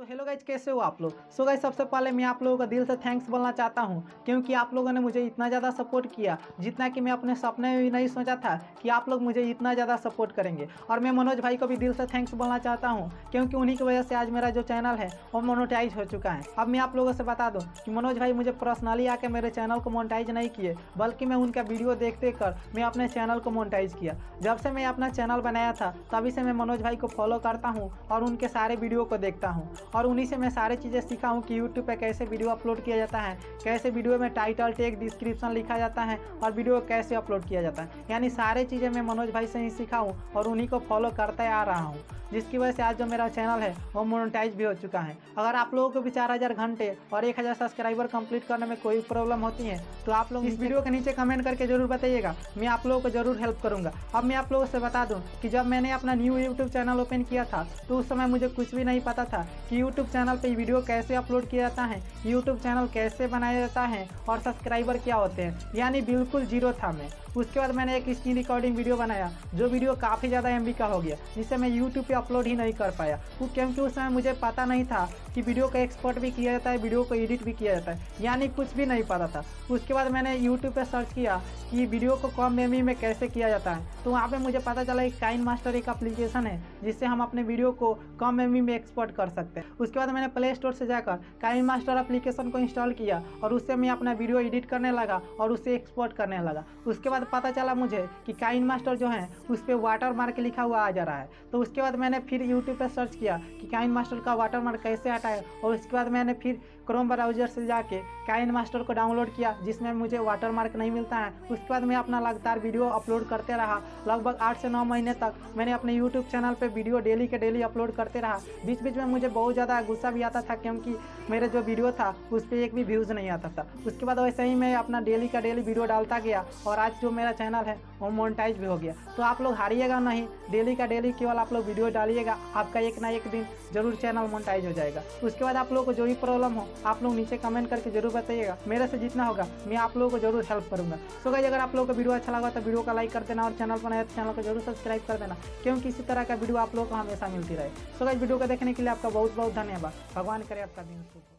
So hello guys, कैसे हो आप लोग। सो गाइज, सबसे पहले मैं आप लोगों का दिल से थैंक्स बोलना चाहता हूं, क्योंकि आप लोगों ने मुझे इतना ज़्यादा सपोर्ट किया जितना कि मैं अपने सपने में भी नहीं सोचा था कि आप लोग मुझे इतना ज़्यादा सपोर्ट करेंगे। और मैं मनोज भाई को भी दिल से थैंक्स बोलना चाहता हूं, क्योंकि उन्हीं की वजह से आज मेरा जो चैनल है वो मोनेटाइज हो चुका है। अब मैं आप लोगों से बता दूँ कि मनोज भाई मुझे पर्सनली आके मेरे चैनल को मोनेटाइज नहीं किए, बल्कि मैं उनका वीडियो देख देख कर मैं अपने चैनल को मोनेटाइज किया। जब से मैं अपना चैनल बनाया था तभी से मैं मनोज भाई को फॉलो करता हूँ और उनके सारे वीडियो को देखता हूँ, और उन्हीं से मैं सारी चीज़ें सीखा हूँ कि YouTube पे कैसे वीडियो अपलोड किया जाता है, कैसे वीडियो में टाइटल, टैग, डिस्क्रिप्शन लिखा जाता है और वीडियो कैसे अपलोड किया जाता है। यानी सारे चीज़ें मैं मनोज भाई से ही सीखा हूँ और उन्हीं को फॉलो करते आ रहा हूँ, जिसकी वजह से आज जो मेरा चैनल है वो मोनेटाइज भी हो चुका है। अगर आप लोगों को भी 4000 घंटे और 1000 सब्सक्राइबर कंप्लीट करने में कोई प्रॉब्लम होती है तो आप लोग इस वीडियो के नीचे कमेंट करके जरूर बताइएगा, मैं आप लोगों को जरूर हेल्प करूँगा। अब मैं आप लोगों से बता दूँ कि जब मैंने अपना न्यू यूट्यूब चैनल ओपन किया था तो उस समय मुझे कुछ भी नहीं पता था कि YouTube चैनल पे वीडियो कैसे अपलोड किया जाता है, YouTube चैनल कैसे बनाया जाता है और सब्सक्राइबर क्या होते हैं, यानी बिल्कुल जीरो था मैं। उसके बाद मैंने एक स्क्रीन रिकॉर्डिंग वीडियो बनाया, जो वीडियो काफ़ी ज़्यादा MB का हो गया, जिसे मैं YouTube पे अपलोड ही नहीं कर पाया, क्योंकि उस समय मुझे पता नहीं था कि वीडियो को एक्सपोर्ट भी किया जाता है, वीडियो को एडिट भी किया जाता है, यानी कुछ भी नहीं पता था। उसके बाद मैंने YouTube पे सर्च किया कि वीडियो को कम MB में कैसे किया जाता है, तो वहाँ पर मुझे पता चला कि KineMaster एक एप्लीकेशन है जिससे हम अपने वीडियो को कम MB में एक्सपोर्ट कर सकते हैं। उसके बाद मैंने प्ले स्टोर से जाकर KineMaster एप्लीकेशन को इंस्टॉल किया और उससे मैं अपना वीडियो एडिट करने लगा और उसे एक्सपोर्ट करने लगा। उसके बाद पता चला मुझे कि KineMaster जो है उस पर वाटर मार्क लिखा हुआ आ जा रहा है, तो उसके बाद मैंने फिर यूट्यूब पर सर्च किया कि KineMaster का वाटर मार्क कैसे हटाए, और उसके बाद मैंने फिर क्रोम ब्राउजर से जाके KineMaster को डाउनलोड किया जिसमें मुझे वाटर मार्क नहीं मिलता है। उसके बाद मैं अपना लगातार वीडियो अपलोड करते रहा, लगभग 8 से 9 महीने तक मैंने अपने YouTube चैनल पे वीडियो डेली के डेली अपलोड करते रहा। बीच बीच में मुझे बहुत ज़्यादा गुस्सा भी आता था, क्योंकि मेरे जो वीडियो था उस पर एक भी व्यूज़ नहीं आता था। उसके बाद वैसे ही मैं अपना डेली का डेली वीडियो डालता गया और आज जो मेरा चैनल है वो मोनेटाइज भी हो गया। तो आप लोग हारिएगा नहीं, डेली का डेली केवल आप लोग वीडियो डालिएगा, आपका एक ना एक दिन जरूर चैनल मोनेटाइज हो जाएगा। उसके बाद आप लोगों को जो भी प्रॉब्लम हो आप लोग नीचे कमेंट करके जरूर बताइएगा, मेरे से जितना होगा मैं आप लोगों को जरूर हेल्प करूँगा। सो गाइस, अगर आप लोगों को वीडियो अच्छा लगा तो वीडियो का लाइक कर देना और चैनल पर नया चैनल को जरूर सब्सक्राइब कर देना, क्योंकि इसी तरह का वीडियो आप लोगों को हमेशा मिलती रहे। सो गाइस, वीडियो को देखने के लिए आपका बहुत बहुत धन्यवाद। भगवान करे आपका दिन शुभ हो।